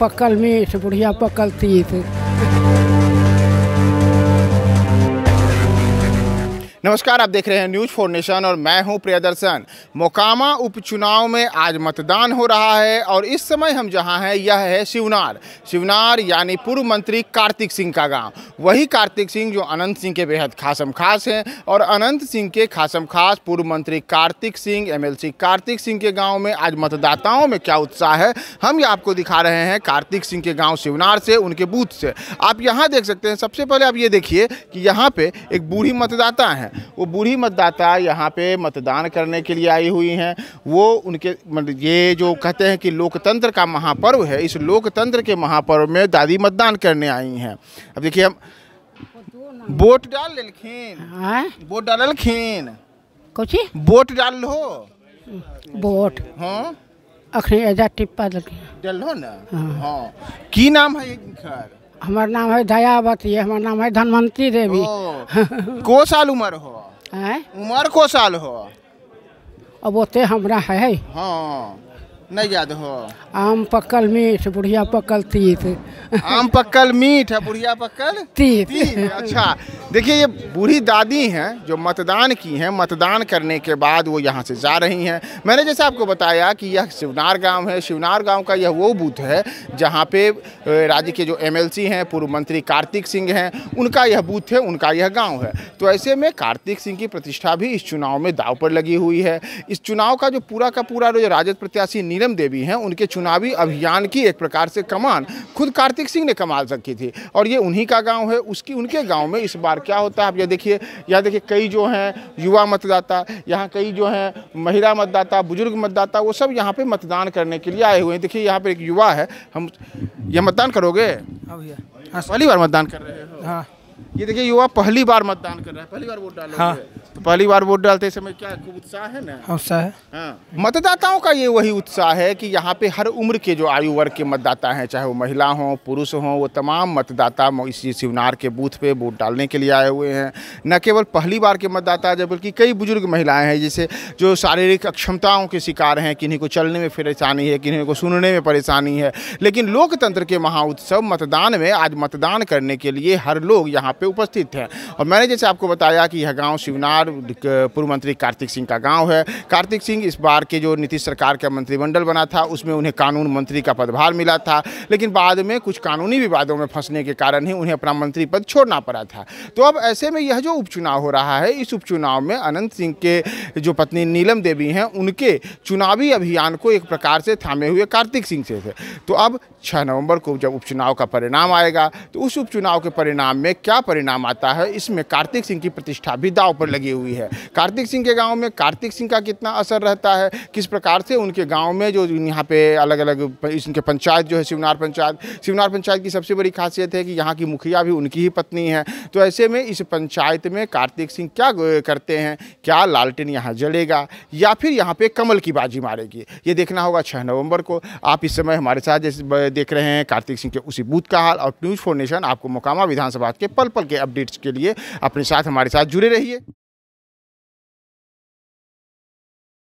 पकल मीठ, बुढ़िया पकल तीत। नमस्कार, आप देख रहे हैं न्यूज़4Nation और मैं हूं प्रियदर्शन। मोकामा उपचुनाव में आज मतदान हो रहा है और इस समय हम जहां हैं यह है शिवनार यानी पूर्व मंत्री कार्तिक सिंह का गांव। वही कार्तिक सिंह जो अनंत सिंह के बेहद खासमखास हैं और अनंत सिंह के खासमखास पूर्व मंत्री कार्तिक सिंह, MLC कार्तिक सिंह के गाँव में आज मतदाताओं में क्या उत्साह है, हम ये आपको दिखा रहे हैं कार्तिक सिंह के गाँव शिवनार से, उनके बूथ से। आप यहाँ देख सकते हैं। सबसे पहले आप ये देखिए कि यहाँ पे एक बूढ़ी मतदाता हैं। वो बूढ़ी मतदाता यहाँ पे मतदान करने के लिए आई हुई हैं। वो उनके ये जो कहते हैं कि लोकतंत्र का महापर्व है, इस लोकतंत्र के महापर्व में दादी मतदान करने आई हैं। अब देखिए, हम वोट डाल लेलखिन, वोट डाललखिन, कुछ वोट डाल लो, वोट हाँ अखनी आजा टिप्पा डाल लो ना। हाँ, की नाम है इनकर? हमार नाम है दयावती, हमार नाम है धनवंती देवी। को साल उम्र हो? उम्र को साल हो? अब ओते हमरा है हाँ नहीं याद हो। आम पकल मीठ, बुढ़िया पकल तीत। आम पकल मीठ, बुढ़िया पकल तीत। अच्छा, देखिए ये बूढ़ी दादी हैं जो मतदान की हैं। मतदान करने के बाद वो यहाँ से जा रही हैं। मैंने जैसे आपको बताया कि यह शिवनार गांव है। शिवनार गांव का यह वो बूथ है जहाँ पे राज्य के जो MLC हैं, पूर्व मंत्री कार्तिक सिंह हैं, उनका यह बूथ है, उनका यह गाँव है। तो ऐसे में कार्तिक सिंह की प्रतिष्ठा भी इस चुनाव में दाव पर लगी हुई है। इस चुनाव का जो पूरा का पूरा राजद प्रत्याशी नीलम देवी हैं, उनके चुनावी अभियान की एक प्रकार से कमान खुद कार्तिक सिंह ने कमाल रखी थी और ये उन्हीं का गांव है। उसकी उनके गांव में इस बार क्या होता है, आप ये देखिए। यहाँ देखिए कई जो हैं युवा मतदाता, यहाँ कई जो हैं महिला मतदाता, बुजुर्ग मतदाता, वो सब यहाँ पे मतदान करने के लिए आए हुए हैं। देखिए यहाँ पे एक युवा है। हम यह मतदान करोगे? हाँ भैया, पहली बार मतदान कर रहे हो? हाँ। ये देखिए युवा पहली बार मतदान कर रहा है, पहली बार वोट डाल रहे हैं। हाँ। तो पहली बार वोट डालते समय क्या खूब उत्साह है ना? उत्साह है। हाँ। मतदाताओं का ये वही उत्साह है कि यहाँ पे हर उम्र के जो आयु वर्ग के मतदाता हैं, चाहे वो महिला हों पुरुष हों, वो तमाम मतदाता इसी शिवनार के बूथ पे वोट डालने के लिए आए हुए हैं। न केवल पहली बार के मतदाता जबकि कई बुजुर्ग महिलाएँ हैं जैसे जो शारीरिक अक्षमताओं के शिकार हैं, किन्हीं को चलने में परेशानी है, किन्हीं को सुनने में परेशानी है। लेकिन लोकतंत्र के महाउत्सव मतदान में आज मतदान करने के लिए हर लोग यहाँ पे उपस्थित हैं। और मैंने जैसे आपको बताया कि यह गांव शिवनार पूर्व मंत्री कार्तिक सिंह का गांव है। कार्तिक सिंह इस बार के जो नीतीश सरकार का मंत्रिमंडल बना था उसमें उन्हें कानून मंत्री का पदभार मिला था, लेकिन बाद में कुछ कानूनी विवादों में फंसने के कारण ही उन्हें अपना मंत्री पद छोड़ना पड़ा था। तो अब ऐसे में यह जो उपचुनाव हो रहा है, इस उपचुनाव में अनंत सिंह के जो पत्नी नीलम देवी हैं, उनके चुनावी अभियान को एक प्रकार से थामे हुए कार्तिक सिंह से थे। तो अब 6 नवंबर को जब उपचुनाव का परिणाम आएगा तो उस उपचुनाव के परिणाम में क्या परिणाम आता है, इसमें कार्तिक सिंह की प्रतिष्ठा भी दांव पर लगी हुई है। कार्तिक सिंह के गांव में कार्तिक सिंह का कितना असर रहता है, किस प्रकार से उनके गांव में जो यहाँ पे अलग अलग इनके पंचायत जो है शिवनार पंचायत की सबसे बड़ी खासियत है कि यहाँ की मुखिया भी उनकी ही पत्नी है। तो ऐसे में इस पंचायत में कार्तिक सिंह क्या करते हैं, क्या लालटेन यहाँ जलेगा या फिर यहाँ पे कमल की बाजी मारेगी, ये देखना होगा 6 नवंबर को। आप इस समय हमारे साथ जैसे देख रहे हैं कार्तिक सिंह के उसी बूथ का हाल। और न्यूज़4Nation आपको मोकामा विधानसभा के पल पल के अपडेट्स के लिए अपने साथ हमारे साथ जुड़े रहिए।